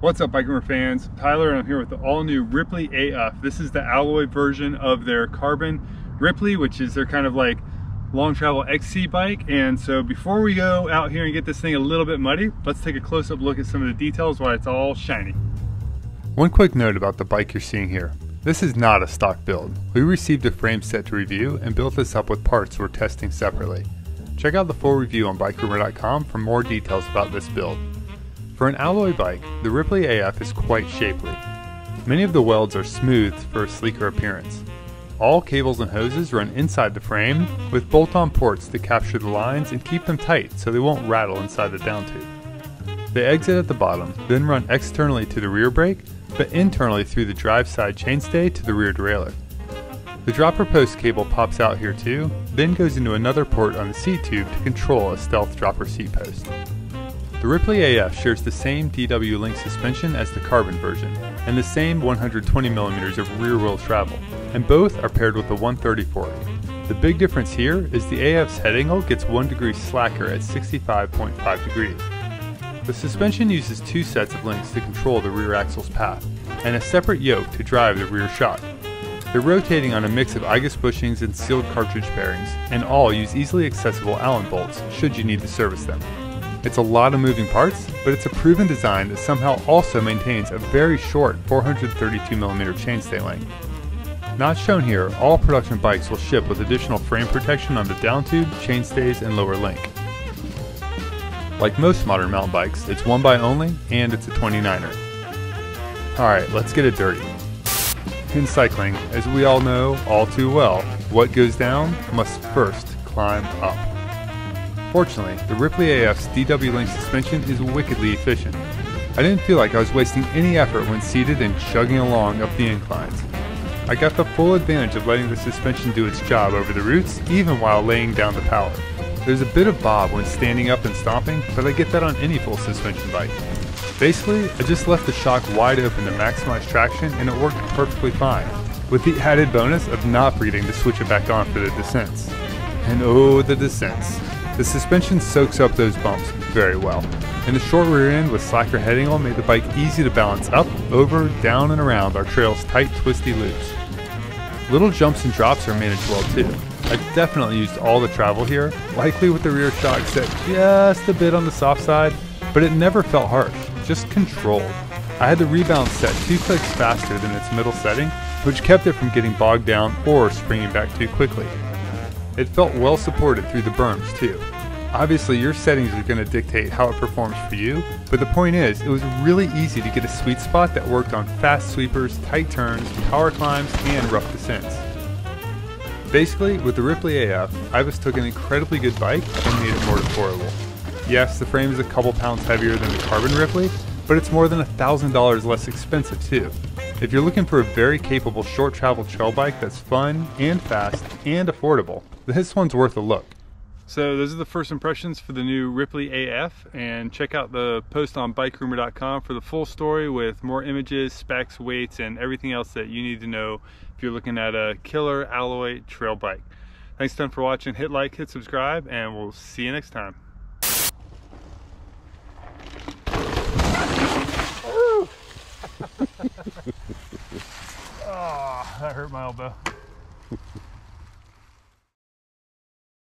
What's up, Bike Rumor fans? Tyler, and I'm here with the all-new Ripley AF. This is the alloy version of their Carbon Ripley, which is their kind of like long travel XC bike. And so before we go out here and get this thing a little bit muddy, let's take a close-up look at some of the details why it's all shiny. One quick note about the bike you're seeing here. This is not a stock build. We received a frame set to review and built this up with parts we're testing separately. Check out the full review on BikeRumor.com for more details about this build. For an alloy bike, the Ripley AF is quite shapely. Many of the welds are smoothed for a sleeker appearance. All cables and hoses run inside the frame with bolt-on ports to capture the lines and keep them tight so they won't rattle inside the downtube. They exit at the bottom, then run externally to the rear brake, but internally through the drive side chainstay to the rear derailleur. The dropper post cable pops out here too, then goes into another port on the seat tube to control a stealth dropper seat post. The Ripley AF shares the same DW link suspension as the Carbon version, and the same 120mm of rear wheel travel, and both are paired with the 130 fork. The big difference here is the AF's head angle gets 1 degree slacker at 65.5 degrees. The suspension uses 2 sets of links to control the rear axle's path, and a separate yoke to drive the rear shock. They're rotating on a mix of igus bushings and sealed cartridge bearings, and all use easily accessible Allen bolts should you need to service them. It's a lot of moving parts, but it's a proven design that somehow also maintains a very short 432mm chainstay length. Not shown here, all production bikes will ship with additional frame protection on the downtube, chainstays, and lower link. Like most modern mountain bikes, it's one by only, and it's a 29er. Alright, let's get it dirty. In cycling, as we all know all too well, what goes down must first climb up. Fortunately, the Ripley AF's DW link suspension is wickedly efficient. I didn't feel like I was wasting any effort when seated and chugging along up the inclines. I got the full advantage of letting the suspension do its job over the roots, even while laying down the power. There's a bit of bob when standing up and stomping, but I get that on any full suspension bike. Basically, I just left the shock wide open to maximize traction and it worked perfectly fine, with the added bonus of not forgetting to switch it back on for the descents. And oh, the descents. The suspension soaks up those bumps very well, and the short rear end with slacker head angle made the bike easy to balance up, over, down, and around our trail's tight, twisty loops. Little jumps and drops are managed well too. I definitely used all the travel here, likely with the rear shock set just a bit on the soft side, but it never felt harsh. Just controlled. I had the rebound set 2 clicks faster than its middle setting, which kept it from getting bogged down or springing back too quickly. It felt well supported through the berms too. Obviously your settings are going to dictate how it performs for you, but the point is it was really easy to get a sweet spot that worked on fast sweepers, tight turns, power climbs, and rough descents. Basically, with the Ripley AF, Ibis took an incredibly good bike and made it more affordable. Yes, the frame is a couple pounds heavier than the Carbon Ripley, but it's more than $1,000 less expensive too. If you're looking for a very capable short travel trail bike that's fun and fast and affordable, this one's worth a look. So those are the first impressions for the new Ripley AF, and check out the post on BikeRumor.com for the full story with more images, specs, weights, and everything else that you need to know if you're looking at a killer alloy trail bike. Thanks ton for watching. Hit like, hit subscribe, and we'll see you next time. Oh, that hurt my elbow.